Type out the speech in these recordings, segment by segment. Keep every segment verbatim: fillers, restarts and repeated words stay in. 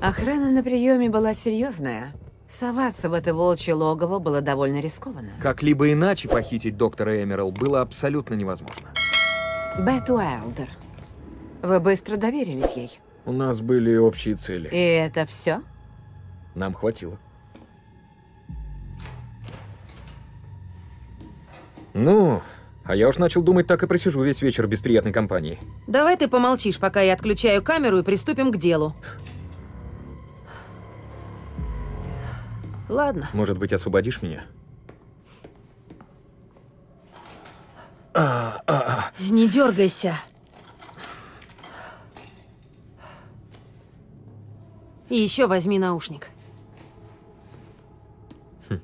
Охрана на приеме была серьезная. Соваться в это волчье логово было довольно рискованно. Как-либо иначе похитить доктора Эмерал было абсолютно невозможно. Бэт Уайлдер, вы быстро доверились ей. У нас были общие цели. И это все? Нам хватило. Ну, а я уж начал думать, так и просижу весь вечер без приятной компании. Давай ты помолчишь, пока я отключаю камеру, и приступим к делу. Ладно. Может быть, освободишь меня? А, а, а. Не дергайся. И еще возьми наушник. Хм.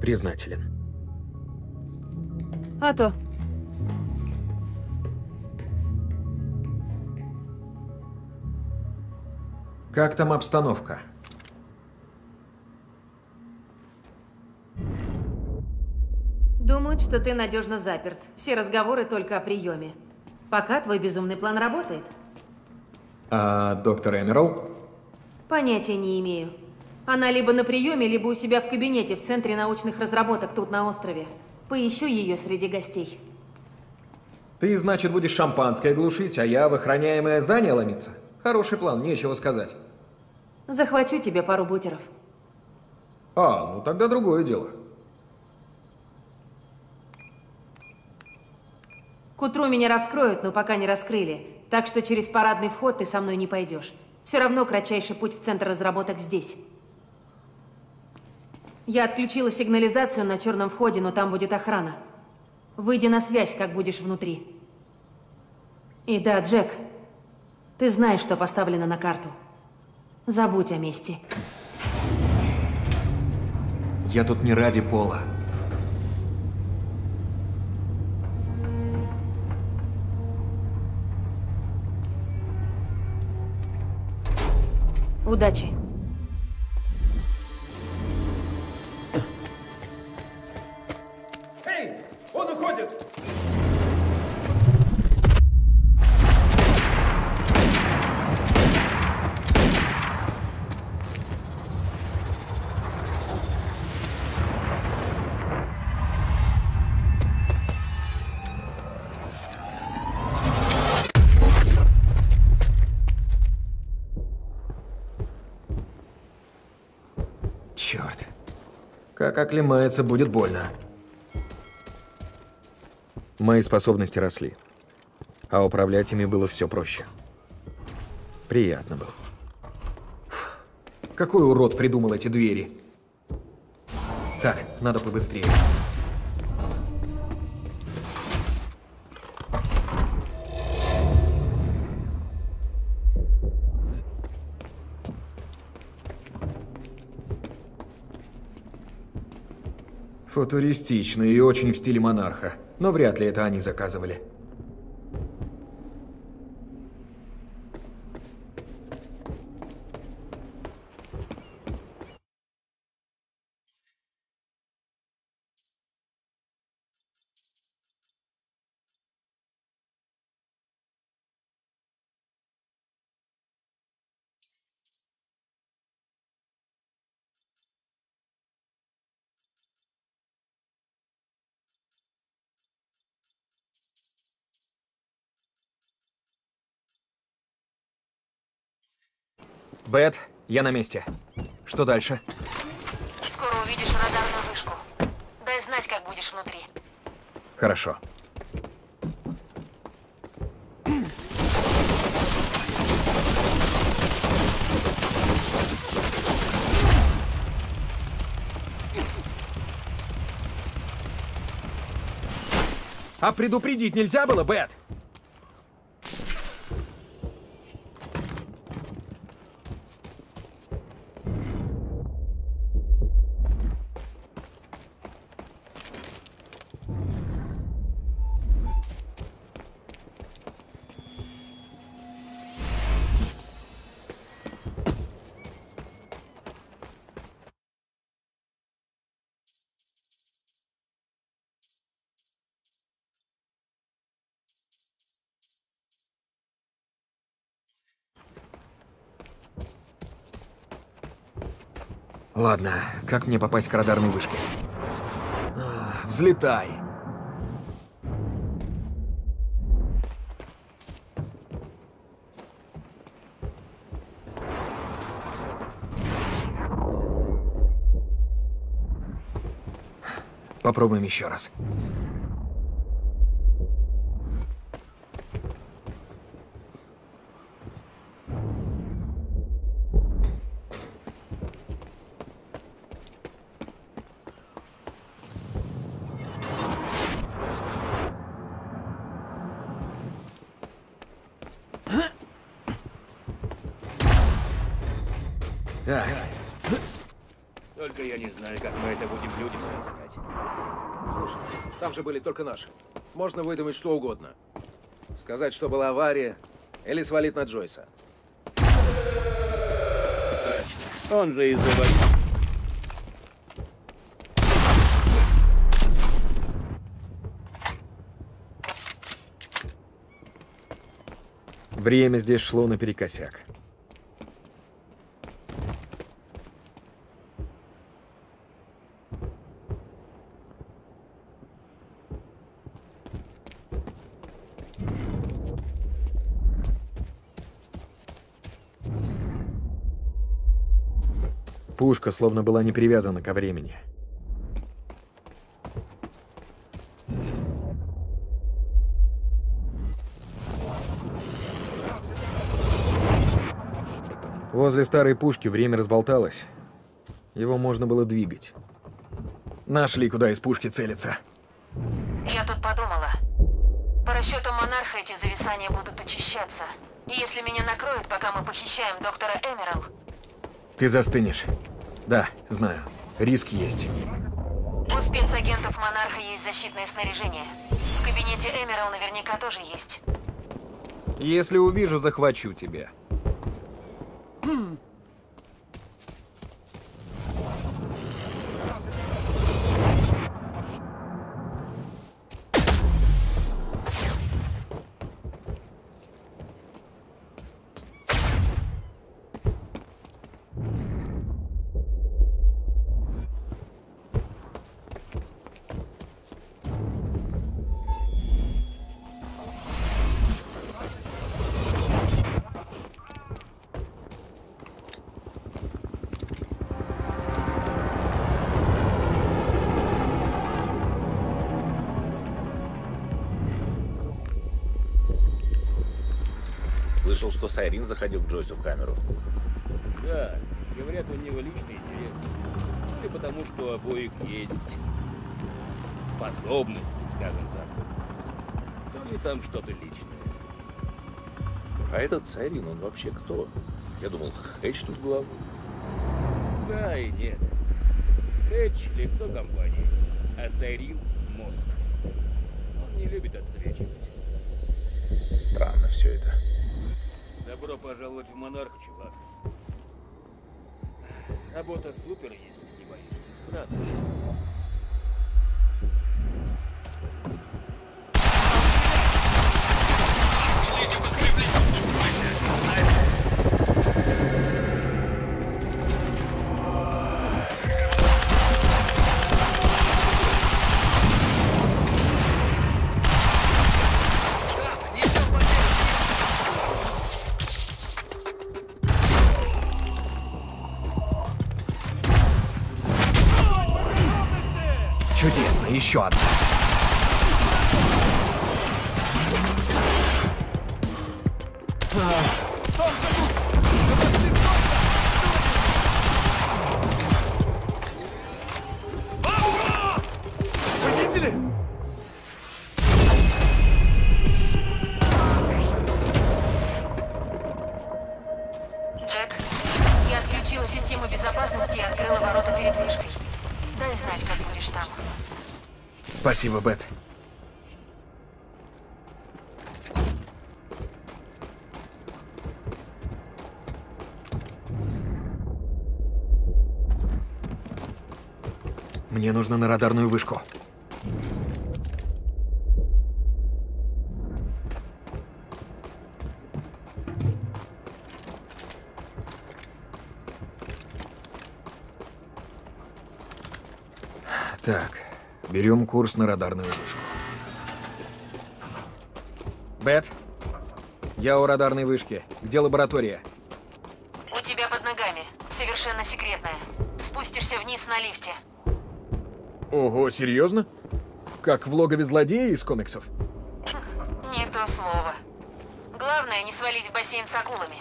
Признателен. А то. Как там обстановка? Думают, что ты надежно заперт. Все разговоры только о приеме. Пока твой безумный план работает. А доктор Эмерал? Понятия не имею. Она либо на приеме, либо у себя в кабинете в Центре научных разработок тут на острове. Поищу ее среди гостей. Ты, значит, будешь шампанское глушить, а я в охраняемое здание ломиться? Хороший план, нечего сказать. Захвачу тебе пару бутеров. А, ну тогда другое дело. К утру меня раскроют, но пока не раскрыли. Так что через парадный вход ты со мной не пойдешь. Все равно кратчайший путь в Центр разработок здесь. Я отключила сигнализацию на черном входе, но там будет охрана. Выйди на связь, как будешь внутри. И да, Джек, ты знаешь, что поставлено на карту. Забудь о мести. Я тут не ради пола. Удачи. Как оклемается, будет больно. Мои способности росли, а управлять ими было все проще. Приятно было. Фух, какой урод придумал эти двери? Так, надо побыстрее. Футуристично и очень в стиле Монарха, но вряд ли это они заказывали. Бэт, я на месте. Что дальше? Скоро увидишь радарную вышку. Дай знать, как будешь внутри. Хорошо. А предупредить нельзя было, Бэт? Ладно, как мне попасть к радарной вышке? Взлетай! Попробуем еще раз. Были только наши. Можно выдумать что угодно. Сказать, что была авария, или свалить на Джойса. Он же из-за войны. Время здесь шло наперекосяк. Пушка словно была не привязана ко времени. Возле старой пушки время разболталось. Его можно было двигать. Нашли, куда из пушки целиться. Я тут подумала. По расчетам Монарха эти зависания будут очищаться. И если меня накроют, пока мы похищаем доктора Эмерал... Ты застынешь. Да, знаю. Риск есть. У спецагентов Монарха есть защитное снаряжение. В кабинете Эмерал наверняка тоже есть. Если увижу, захвачу тебя. Хм. Слышал, что Сайрин заходил к Джойсу в камеру. Да, говорят, у него личный интерес. Или потому, что у обоих есть способности, скажем так. То ли там что-то личное. А этот Сайрин, он вообще кто? Я думал, Хэтч тут главный. Да и нет. Хэтч — лицо компании, а Сайрин — мозг. Он не любит отсвечивать. Странно все это. Добро пожаловать в Монарх, чувак. Работа супер, если не боишься страны. Шлите подкрепление, устройся, еще одна. Спасибо, Бэт. Мне нужно на радарную вышку. Так, берем курс на радарную вышку. Бэт, я у радарной вышки. Где лаборатория? У тебя под ногами. Совершенно секретная. Спустишься вниз на лифте. Ого, серьезно? Как в логове злодея из комиксов? Не то слово. Главное, не свалить в бассейн с акулами.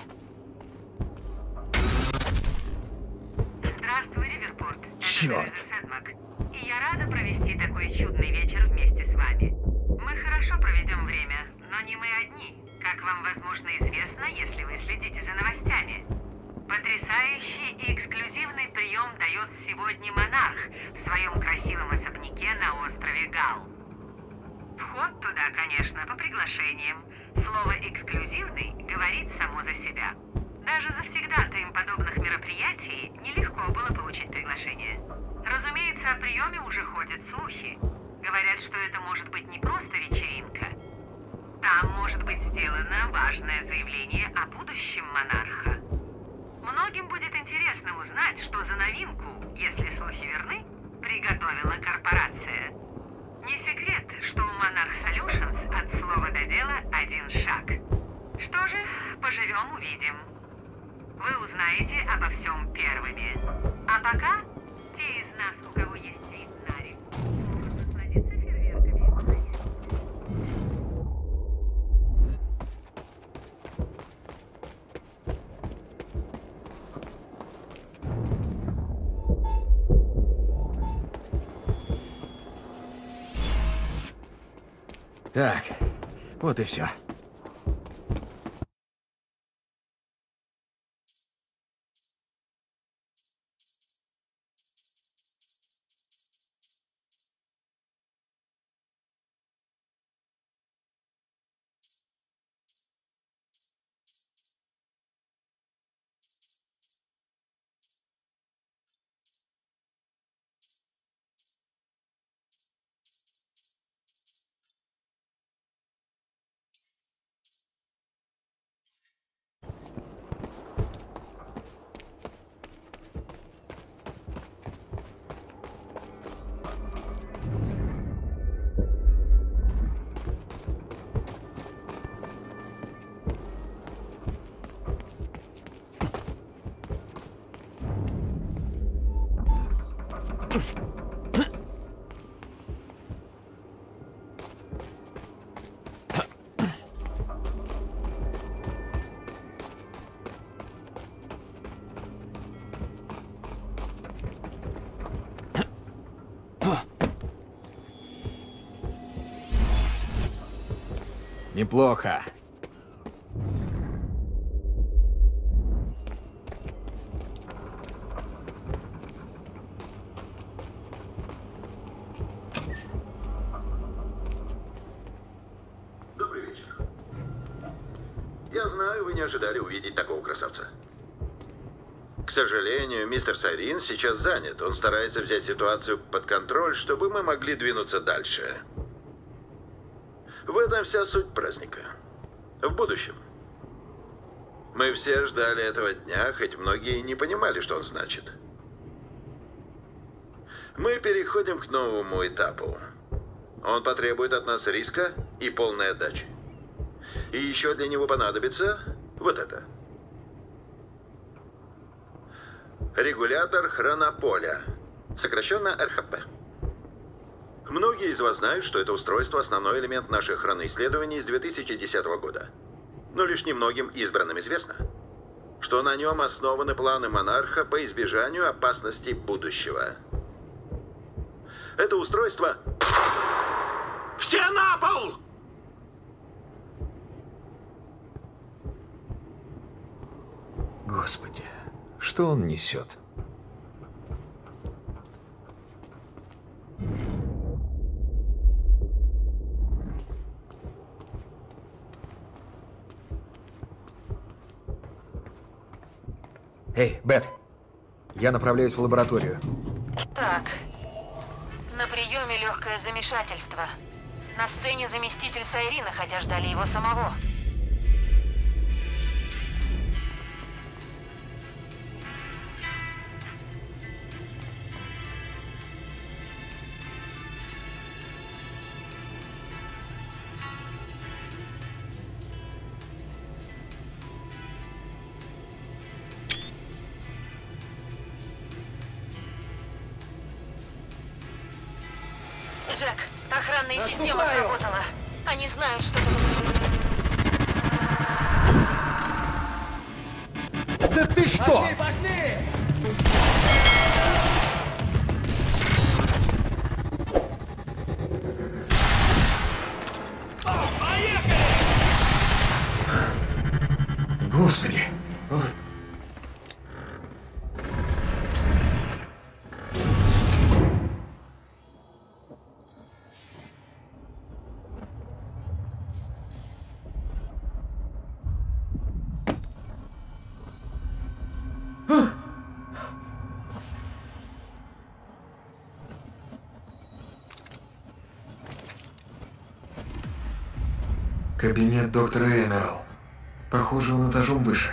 Здравствуй, Риверпорт. Черт. И я рада провести такой чудный вечер вместе с вами. Мы хорошо проведем время, но не мы одни. Как вам, возможно, известно, если вы следите за новостями. Потрясающий и эксклюзивный прием дает сегодня Монарх в своем красивом особняке на острове Гал. Вход туда, конечно, по приглашениям. Слово «эксклюзивный» говорит само за себя. Даже завсегдатаем подобных мероприятий нелегко было получить приглашение. Разумеется, о приеме уже ходят слухи. Говорят, что это может быть не просто вечеринка. Там может быть сделано важное заявление о будущем монарха. Многим будет интересно узнать, что за новинку, если слухи верны, приготовила корпорация. Не секрет, что у Monarch Solutions от слова до дела один шаг. Что же, поживем, увидим. Вы узнаете обо всем первыми. А пока те из нас, у кого есть вид на реку, смогут насладиться фейерверками. Так, вот и все. Неплохо. Добрый вечер. Я знаю, вы не ожидали увидеть такого красавца. К сожалению, мистер Сайрин сейчас занят. Он старается взять ситуацию под контроль, чтобы мы могли двинуться дальше. В этом вся суть праздника. В будущем. Мы все ждали этого дня, хоть многие не понимали, что он значит. Мы переходим к новому этапу. Он потребует от нас риска и полной отдачи. И еще для него понадобится вот это. Регулятор хронополя, сокращенно эр ха пэ. Многие из вас знают, что это устройство – основной элемент наших хроноисследований с две тысячи десятого года. Но лишь немногим избранным известно, что на нем основаны планы Монарха по избежанию опасности будущего. Это устройство… Все на пол! Господи, что он несет? Эй, Бэт, я направляюсь в лабораторию. Так, на приеме легкое замешательство. На сцене заместитель Сайрина, хотя ждали его самого. Джек, охранная Наступаю. система сработала. Они знают, что ты... Да ты что? Пошли, пошли! Господи! Кабинет доктора Эмерал. Похоже, он этажом выше.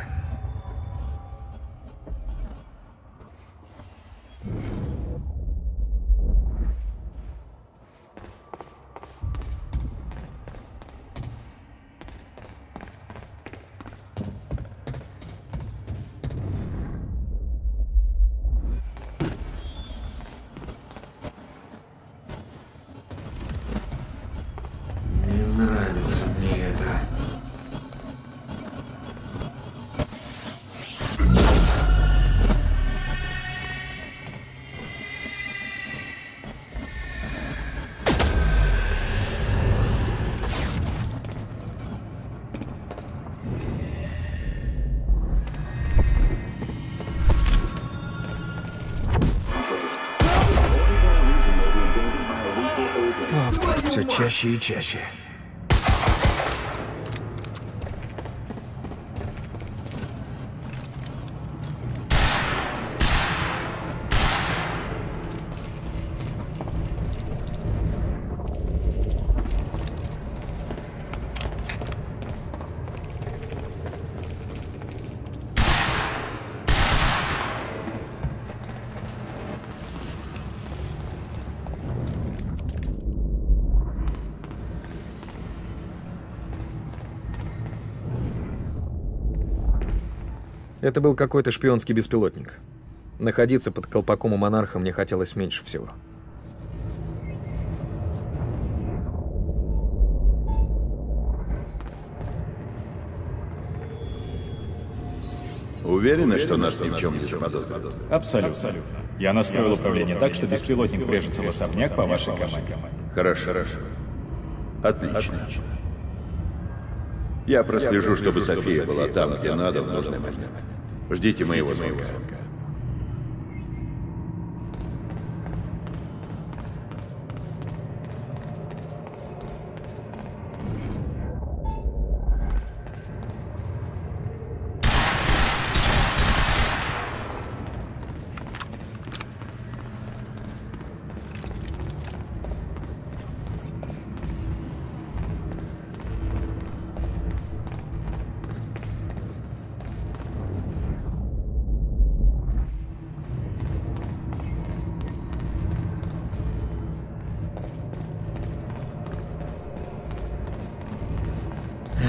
Все чаще и чаще. Это был какой-то шпионский беспилотник. Находиться под колпаком у монарха мне хотелось меньше всего. Уверена, что нас ни в чем не заподозрят? Абсолютно. Я настроил управление так, что беспилотник врежется в особняк по вашей команде. Хорошо, хорошо. Отлично. Я прослежу, Я прослежу, чтобы София, София была там, где надо, в нужный момент. Ждите моего звонка.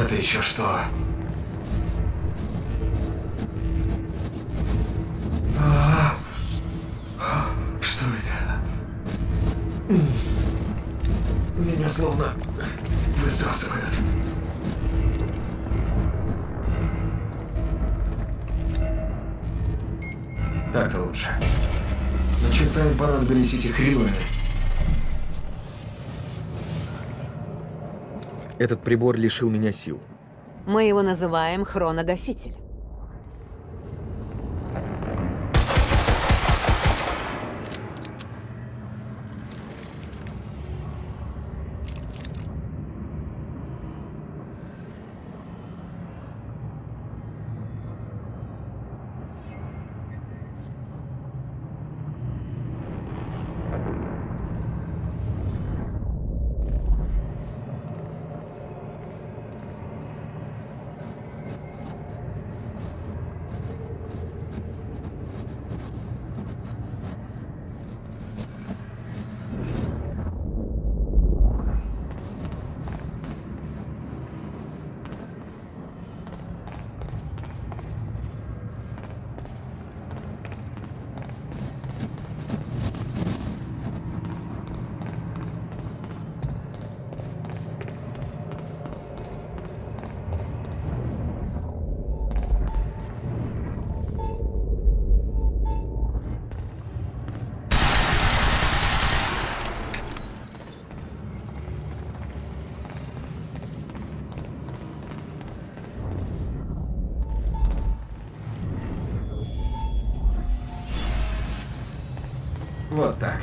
Это еще что? Что это? Меня словно высасывают. Так-то лучше. Начитаем, понадобились эти хрилы. Этот прибор лишил меня сил. Мы его называем хроногаситель. Вот так.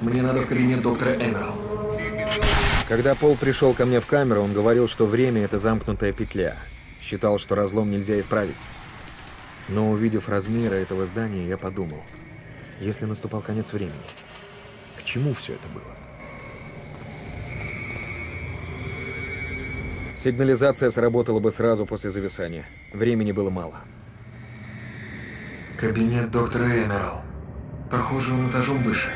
Мне надо в кабинет доктора Эмерал. Когда Пол пришел ко мне в камеру, он говорил, что время – это замкнутая петля. Считал, что разлом нельзя исправить. Но увидев размеры этого здания, я подумал, если наступал конец времени, к чему все это было? Сигнализация сработала бы сразу после зависания. Времени было мало. Кабинет доктора Эмерал. Похоже, он этажом выше.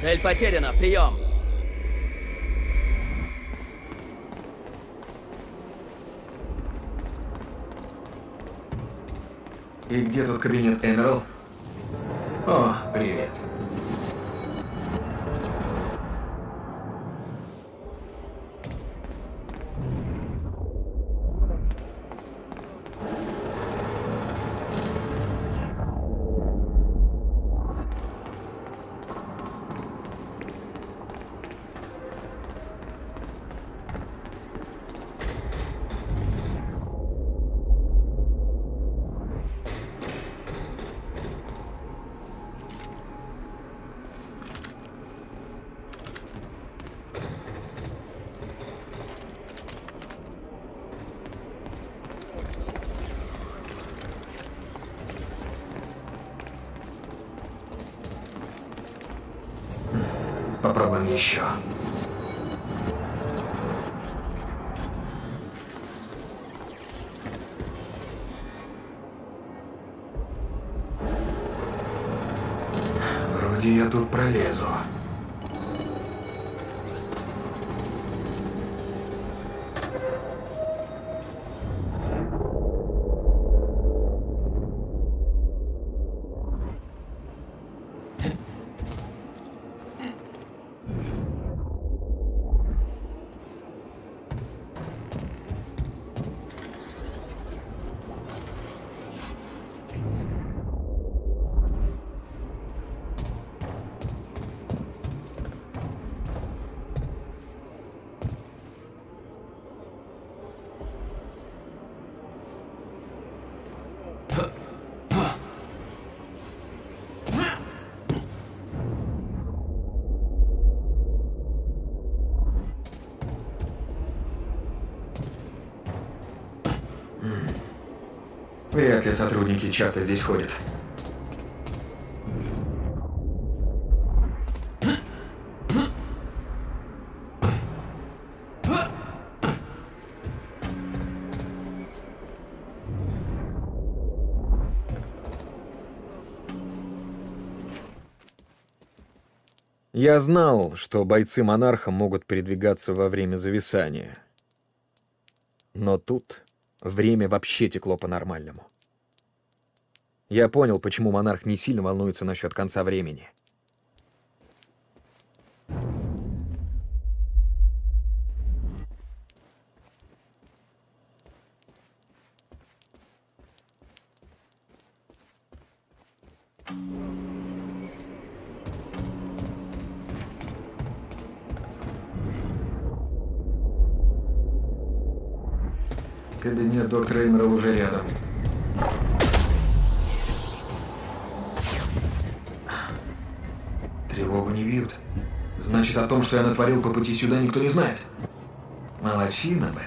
Цель потеряна. Прием. И где тут кабинет Эмерал? О, привет. Попробуем еще. тут пролезу. Вряд ли сотрудники часто здесь ходят. Я знал, что бойцы Монарха могут передвигаться во время зависания. Но тут время вообще текло по-нормальному. Я понял, почему Монарх не сильно волнуется насчет конца времени. Кабинет доктора Эмерал уже рядом. Тревогу не бьют. Значит, о том, что я натворил по пути сюда, никто не знает. Молодчина, Бэт.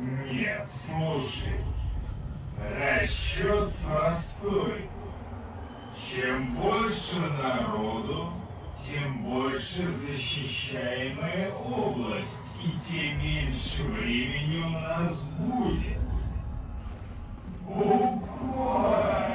Нет, слушай. Расчет простой. Чем больше народу, тем больше защищаемая область, и тем меньше времени у нас будет. Буквально.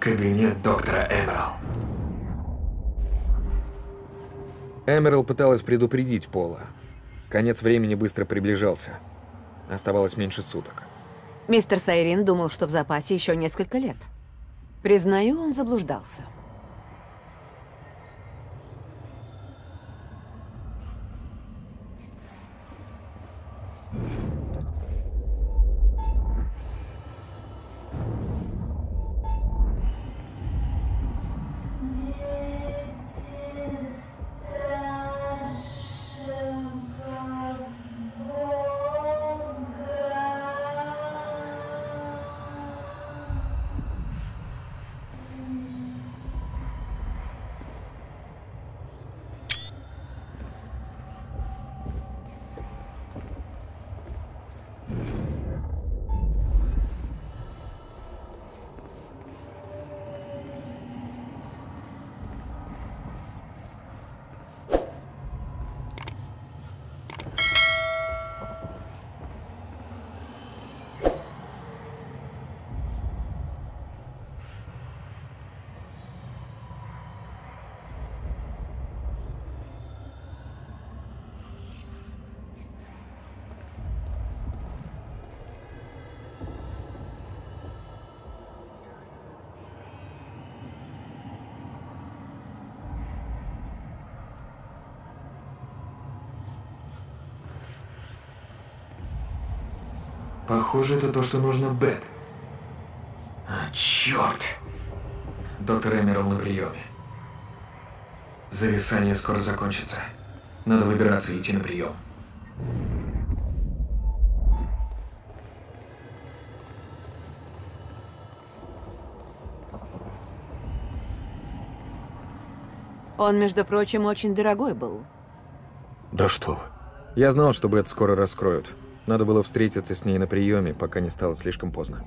Кабинет доктора Эмерал. Эмерал пыталась предупредить Пола. Конец времени быстро приближался. Оставалось меньше суток. Мистер Сайрин думал, что в запасе еще несколько лет. Признаю, он заблуждался. Похоже, это то, что нужно Бэт. А, черт! Доктор Эмерал на приеме. Зависание скоро закончится. Надо выбираться и идти на прием. Он, между прочим, очень дорогой был. Да что вы. Я знал, что Бэт скоро раскроют. Надо было встретиться с ней на приеме, пока не стало слишком поздно.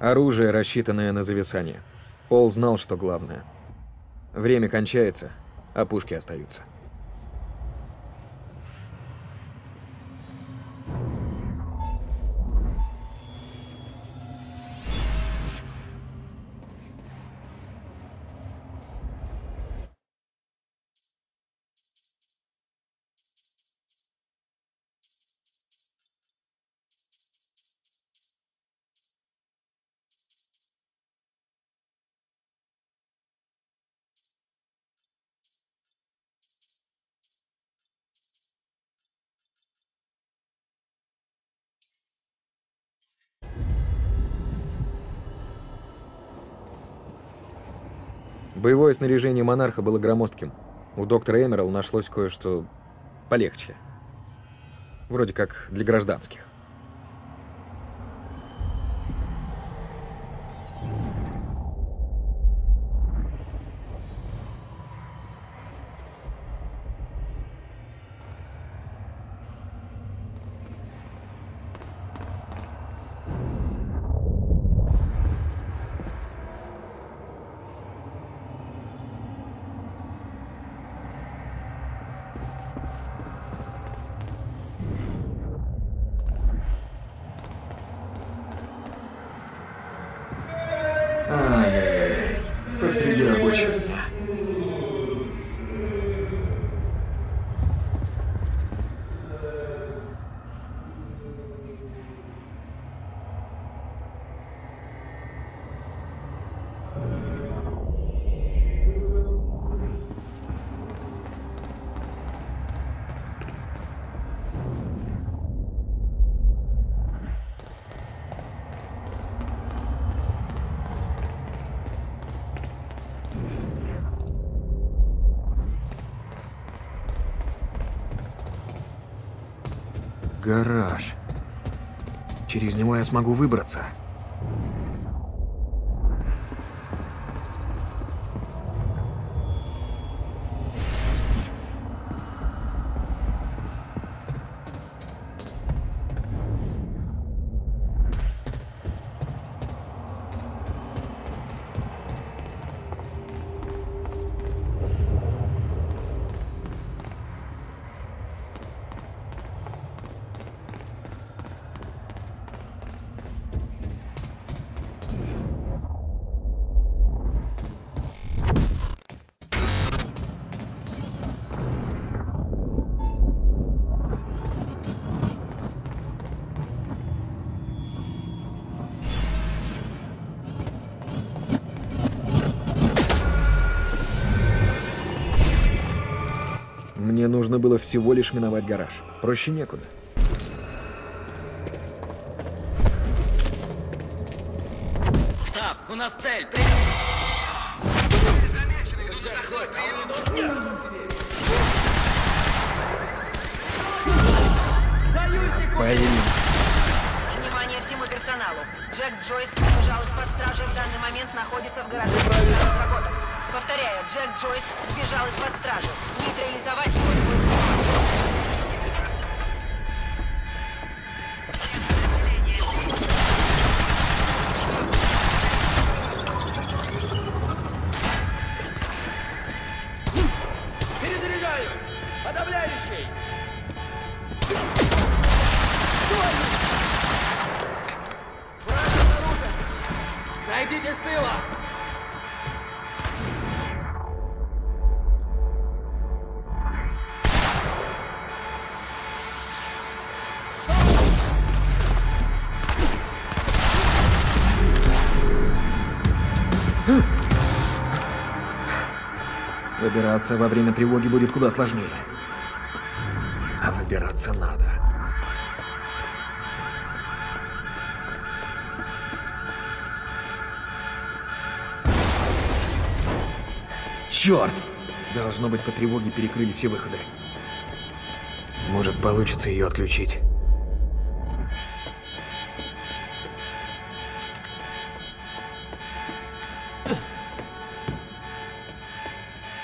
Оружие, рассчитанное на зависание. Пол знал, что главное. Время кончается, а пушки остаются. Боевое снаряжение Монарха было громоздким. У доктора Эмерал нашлось кое-что полегче. Вроде как для гражданских. Гараж. Через него я смогу выбраться. нужно было всего лишь миновать гараж. Проще некуда. Стоп! У нас цель! При... Замечены, идут за хлоп! Внимание всему персоналу! Джек Джойс, пожалуйста, под стражей в данный момент находится в гараже. Повторяю, Джек Джойс сбежал из-под стражи. Нейтрализовать его любой ценой. Перезаряжаюсь! Подавляющий! Стой! Враг обнаружен! Зайдите с тыла! Выбираться во время тревоги будет куда сложнее. А выбираться надо. Черт! Должно быть, по тревоге перекрыли все выходы. Может, получится ее отключить.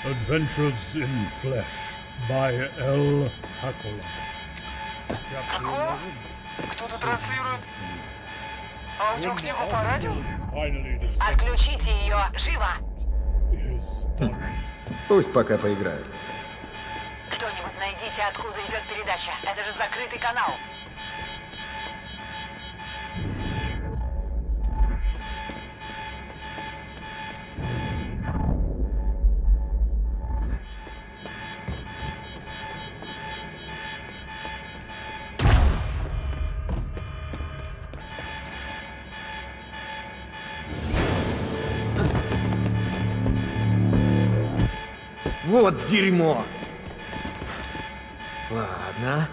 Adventures in Flesh by L. Hakola. Какого? Кто-то транслирует аудиокнигу по радио? Отключите ее! Живо! Хм. Пусть пока поиграют. Кто-нибудь найдите, откуда идет передача. Это же закрытый канал. Вот дерьмо! Ладно.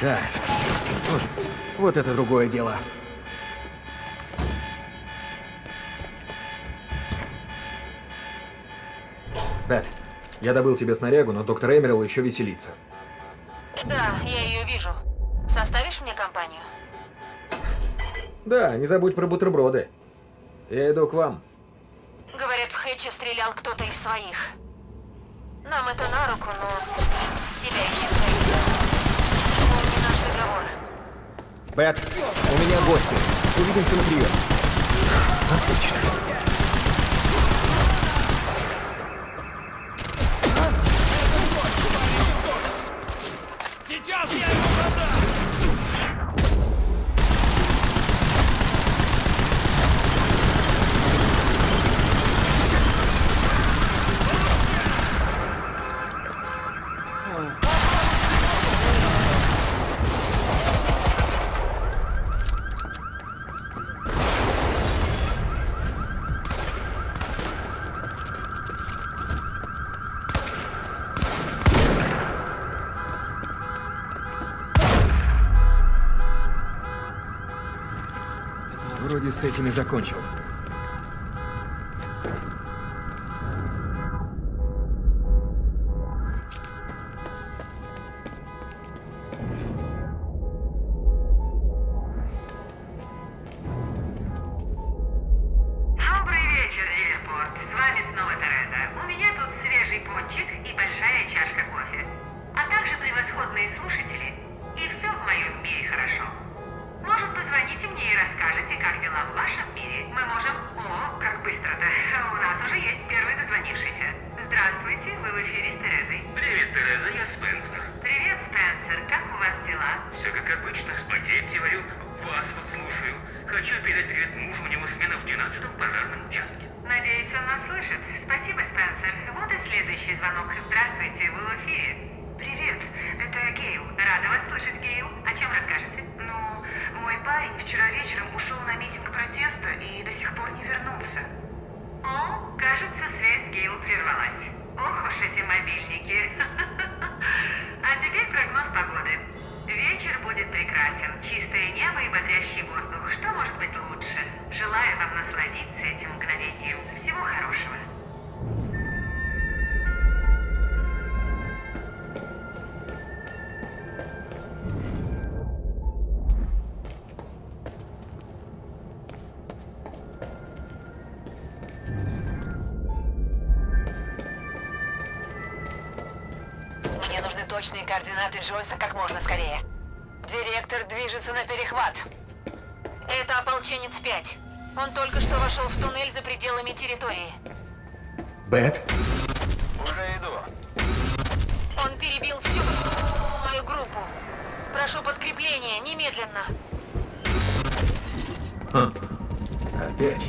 Так. Вот, вот это другое дело. Бэт, я добыл тебе снарягу, но доктор Эмерал еще веселится. Да, я ее вижу. Составишь мне компанию? Да, не забудь про бутерброды. Я иду к вам. Говорят, в Хэтче стрелял кто-то из своих. Нам это на руку, но тебя ищет. Помни наш договор. Бэт, у меня гости. Увидимся на прием. Отлично. Вроде с этими закончил. Следующий звонок. Здравствуйте, вы в эфире. Привет, это Гейл. Рада вас слышать, Гейл. О чем расскажете? Ну, мой парень вчера вечером ушел на митинг протеста и до сих пор не вернулся. О, кажется, связь Гейл прервалась. Ох уж эти мобильники. А теперь прогноз погоды. Вечер будет прекрасен. Чистое небо и бодрящий воздух. Что может быть лучше? Желаю вам насладиться этим мгновением. Всего хорошего. Мне нужны точные координаты Джойса как можно скорее. Директор движется на перехват. Это ополченец пять. Он только что вошел в туннель за пределами территории. Бэт? Уже иду. Он перебил всю мою группу. Прошу подкрепления, немедленно. Хм. Опять?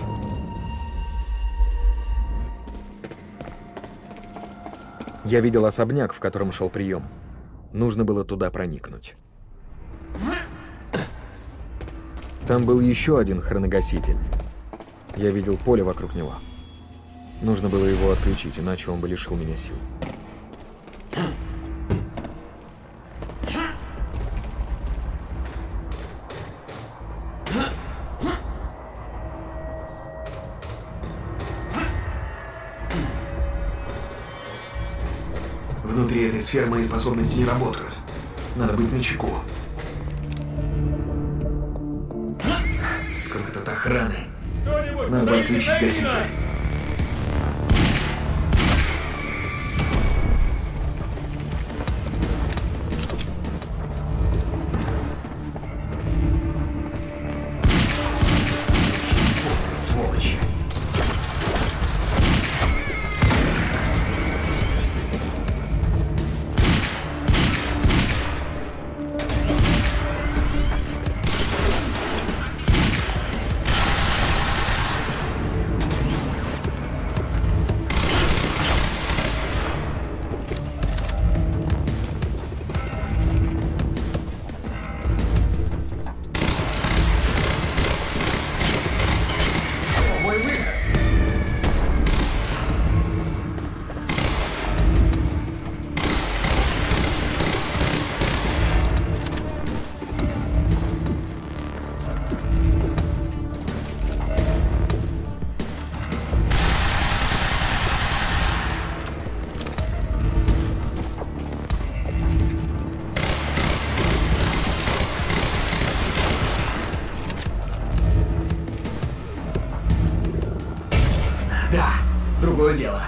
Я видел особняк, в котором шел прием. Нужно было туда проникнуть. Там был еще один хроногаситель. Я видел поле вокруг него. Нужно было его отключить, иначе он бы лишил меня сил. Внутри этой сферы мои способности не работают. Надо быть начеку. Сколько тут охраны. Надо бы отключить гаситель. Дело.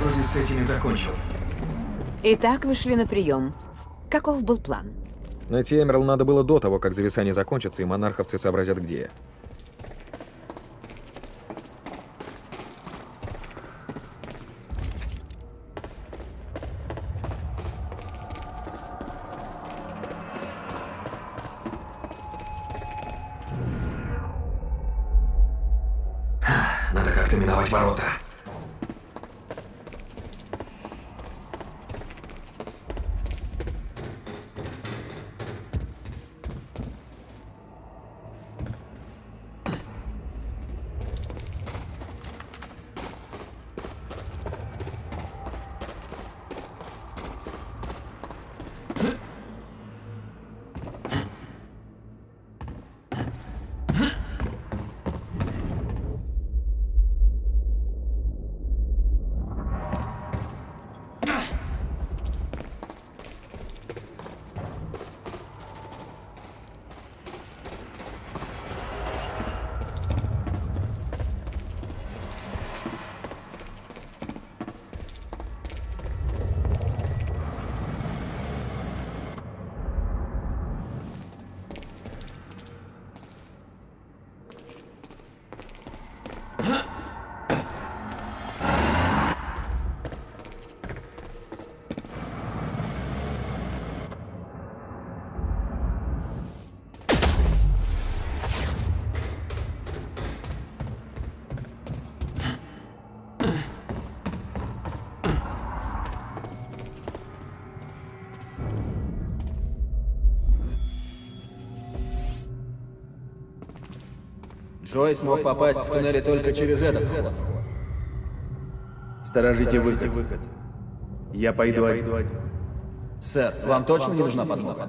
Вроде с этими закончил. Итак, вы шли на прием. Каков был план? Найти Эмерал надо было до того, как зависание закончится, и монарховцы сообразят, где я. Надо как-то миновать ворота. Джойс мог попасть в туннели только через этот вход. Сторожите выход. Я пойду один. Сэр, вам точно не нужна подмога?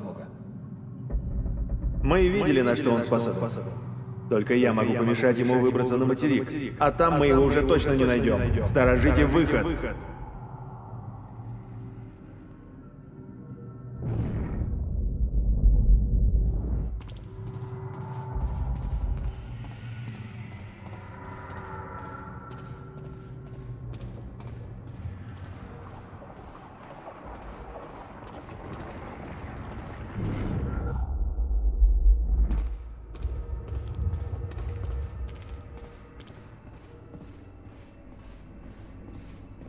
Мы видели, на что он способен. Только я могу помешать ему выбраться на материк, а там мы его уже точно не найдем. Сторожите выход.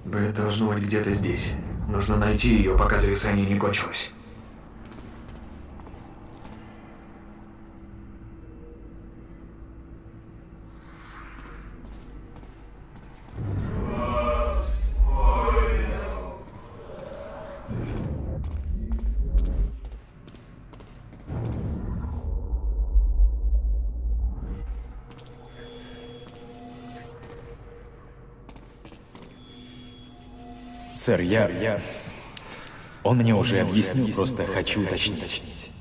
Бэт должно быть где-то здесь. Нужно найти ее, пока зависание не кончилось. Сэр, я... я... Он мне уже объяснил, просто хочу уточнить.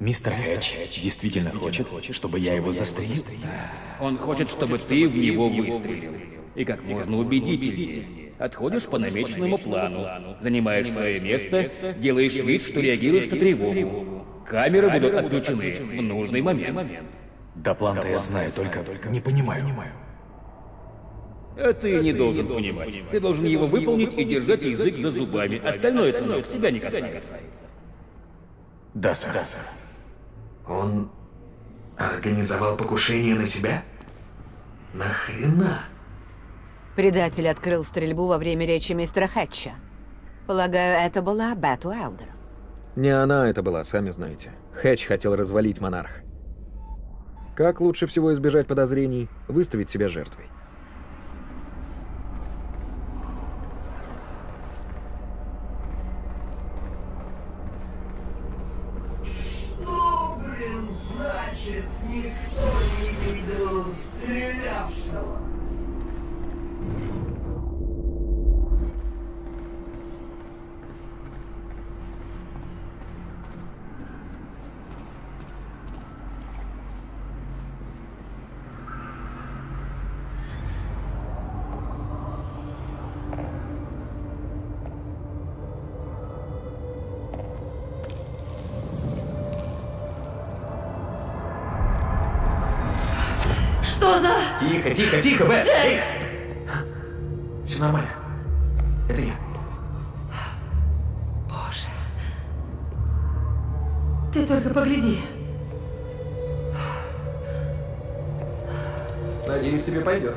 Мистер Хэтч действительно хочет, чтобы я его застрелил? Он хочет, чтобы ты в него выстрелил. И как можно убедительнее. Отходишь по намеченному плану, занимаешь свое место, делаешь вид, что реагируешь на тревогу. Камеры будут отключены в нужный момент. Да план-то я знаю, только не понимаю. А ты не должен понимать. Ты должен его выполнить и держать язык за зубами. Остальное, сынок, тебя не касается. Да, сэр. Да, сэр. Он организовал покушение на себя? Нахрена? Предатель открыл стрельбу во время речи мистера Хэтча. Полагаю, это была Бэт Уэлдер. Не она это была, сами знаете. Хэтч хотел развалить Монарх. Как лучше всего избежать подозрений? Выставить себя жертвой. Тихо, тихо, тихо, Бэт! Джек! Все нормально. Это я. Боже. Ты только погляди. Надеюсь, тебе пойдет.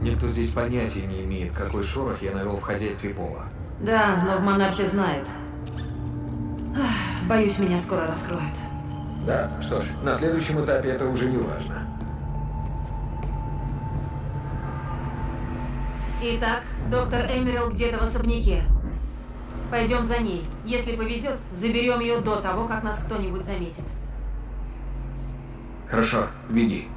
Никто здесь понятия не имеет, какой шорох я навел в хозяйстве Пола. Да, но в Монархе знают. Боюсь, меня скоро раскроют. Да, что ж, на следующем этапе это уже не важно. Итак, доктор Эмерал где-то в особняке. Пойдем за ней. Если повезет, заберем ее до того, как нас кто-нибудь заметит. Хорошо, веди.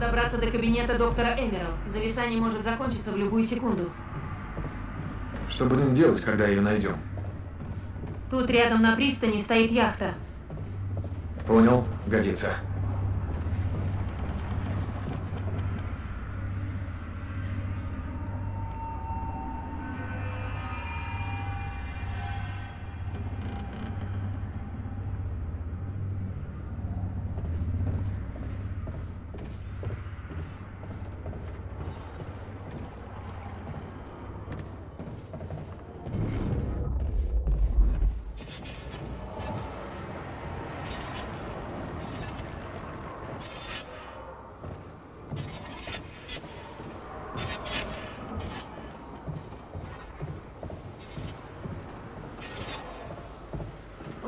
Добраться до кабинета доктора Эмерал. Зависание может закончиться в любую секунду. Что будем делать, когда ее найдем? Тут рядом на пристани стоит яхта. Понял, годится.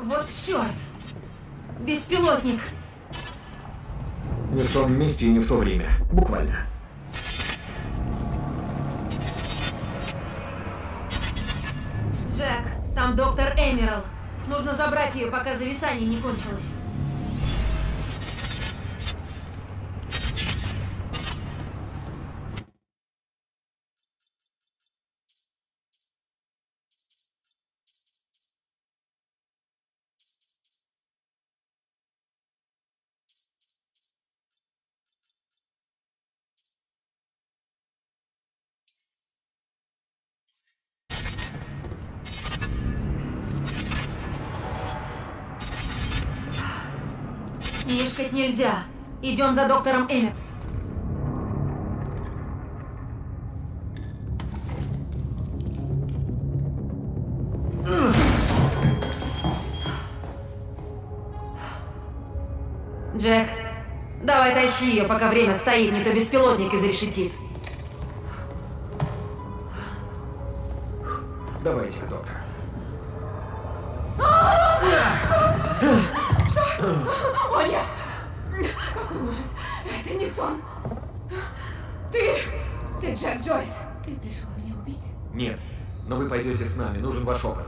Вот черт! Беспилотник! Не в том месте и не в то время. Буквально. Джек, там доктор Эмерал. Нужно забрать ее, пока зависание не кончилось. Мешкать нельзя. Идем за доктором Эмерал. Джек, давай тащи ее, пока время стоит, не то беспилотник изрешетит. Давайте-ка, доктор. О нет! Какой ужас! Это не сон! Ты... Ты Джек Джойс! Ты пришел меня убить? Нет, но вы пойдете с нами, нужен ваш опыт.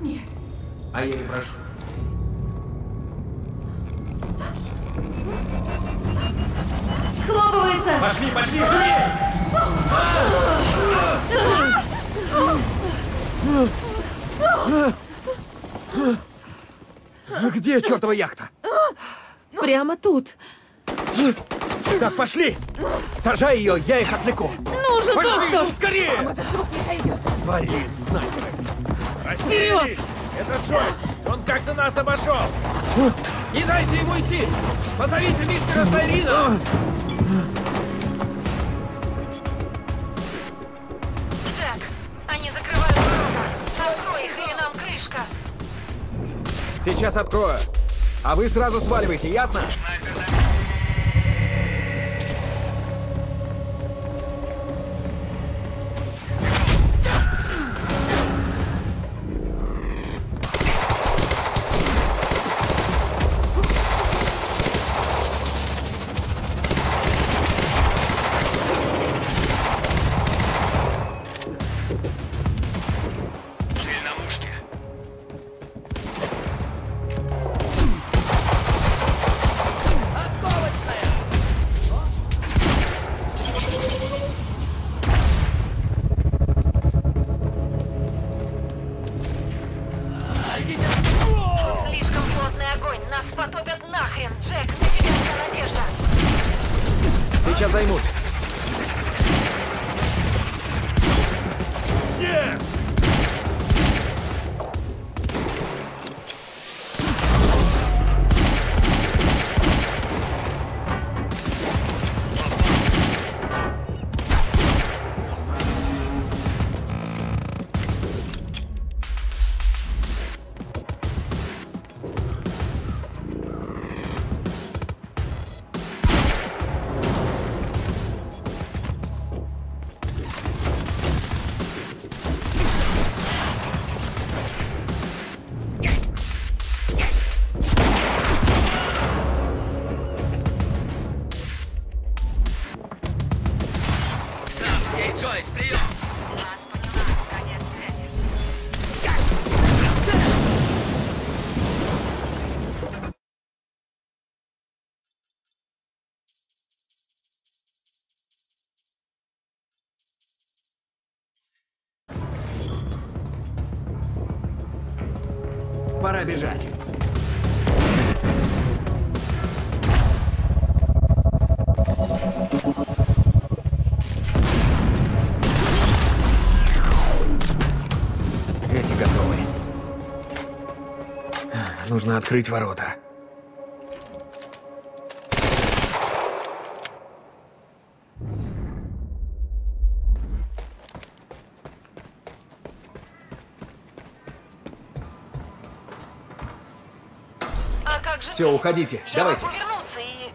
Нет. А я не прошу. Схлопывается! Пошли, пошли, живи! Где чертова яхта? Прямо тут. Так, пошли! Сажай ее, я их отвлеку. Ну же, пошли, доктор! Идут, скорее! Вам этот звук не сойдет. Твори, снайперы. Вперед! Это Джой, он как-то нас обошел. Не дайте ему идти! Позовите мистера Сайрина! Джек, они закрывают ворота. Открой их, или нам крышка. Сейчас открою. А вы сразу сваливайте, ясно? Пора бежать. Эти готовы. Нужно открыть ворота. Все, уходите. Я давайте. Могу вернуться и...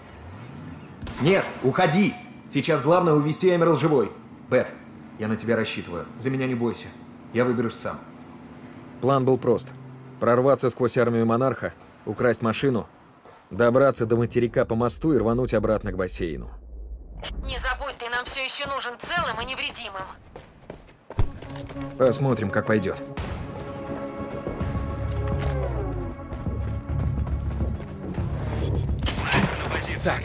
Нет, уходи. Сейчас главное увести Эмерал живой. Бэт, я на тебя рассчитываю. За меня не бойся. Я выберусь сам. План был прост. Прорваться сквозь армию монарха, украсть машину, добраться до материка по мосту и рвануть обратно к бассейну. Не забудь, ты нам все еще нужен целым и невредимым. Посмотрим, как пойдет. Так.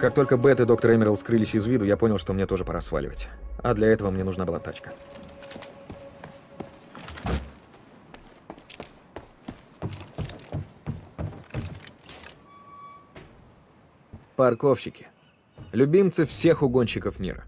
Как только Бэт и доктор Эмерал скрылись из виду, я понял, что мне тоже пора сваливать. А для этого мне нужна была тачка. Парковщики. Любимцы всех угонщиков мира.